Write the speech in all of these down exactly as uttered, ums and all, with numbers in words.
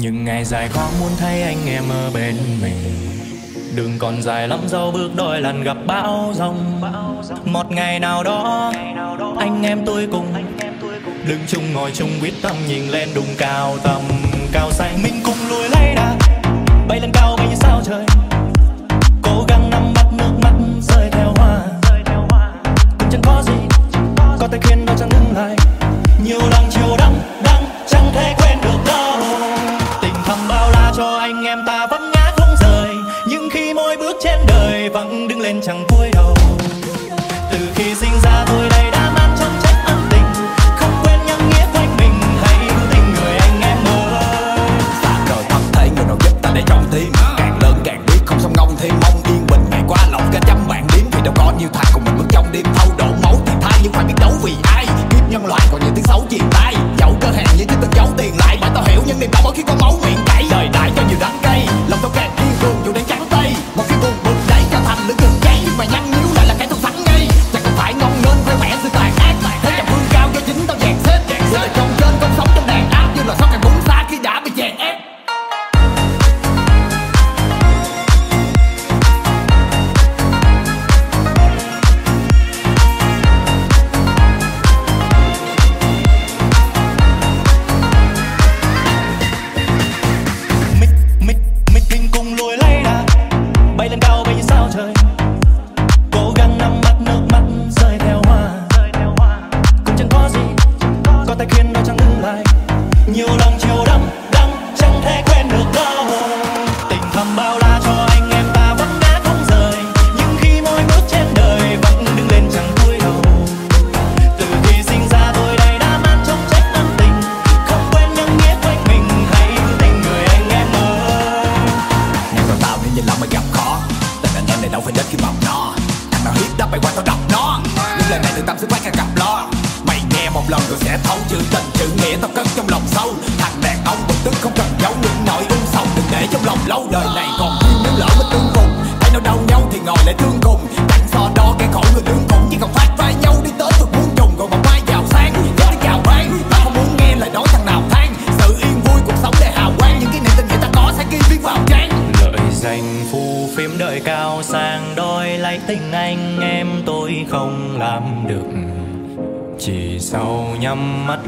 Những ngày dài khó muốn thấy anh em ở bên mình. Đường còn dài lắm dẫu bước đôi lần gặp bão giông. Một ngày nào đó anh em tôi cùng đứng chung ngồi chung quyết tâm nhìn lên đùng cao tầm cao xanh. Mình cùng lùi lấy đà bay lên cao bay như sao trời, cố gắng nắm bắt nước mắt rơi theo hoa. Cũng chẳng có gì có thể khiến đôi chân ngừng lại, nhiều lần chiều đắng đắng chẳng thể quên được đâu. Tình thầm bao la cho anh em ta vẫn ngã không rời, nhưng khi mỗi bước trên đời vẫn đứng lên chẳng cúi đầu. Từ khi sinh ra tôi đây đã mang trong trái ân tình, không quên nhân nghĩa quanh mình, hãy cứu tình người anh em ơi. Xa đời thầm thấy người nào giúp ta để chọn tim, càng lớn càng biết không xong ngông thêm mong yên bình. Ngày qua lọc cả trăm bạn điếm thì đâu có nhiều thằng cùng mình bước trong đêm thâu đổ máu thì thay, nhưng phải biết đấu vì ai. Kiếp nhân loại còn nhiều tiếng xấu truyền tay, dẫu cơ hàng như chính tình giấu tiền lại, bạn tao hiểu nhưng niềm đau mỗi khi con máu nguyện chảy. Đời đại cho nhiều đắng cay, lòng tao càng kiên cường dù đang trắng tay. Một khi buồn bực đẩy cả thành lưỡi đường dây, nhưng mà nhăn nhíu lại là cái thằng thắng ngay. Chẳng cần phải ngông nên khoe mẽ sự tàn ác, thế chẳng vương cao cho chính tao dàn xếp. Sự đời trong trên không sống trong đàn áp, như là sóc càng búng xa khi đã bị chèn ép.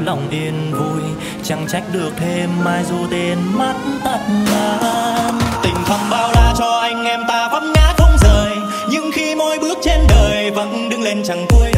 Lòng yên vui chẳng trách được thêm mai dù tên mắt tắt ngàn. Tình thầm bao la cho anh em ta vấp ngã không rời, nhưng khi mỗi bước trên đời vẫn đứng lên chẳng vui.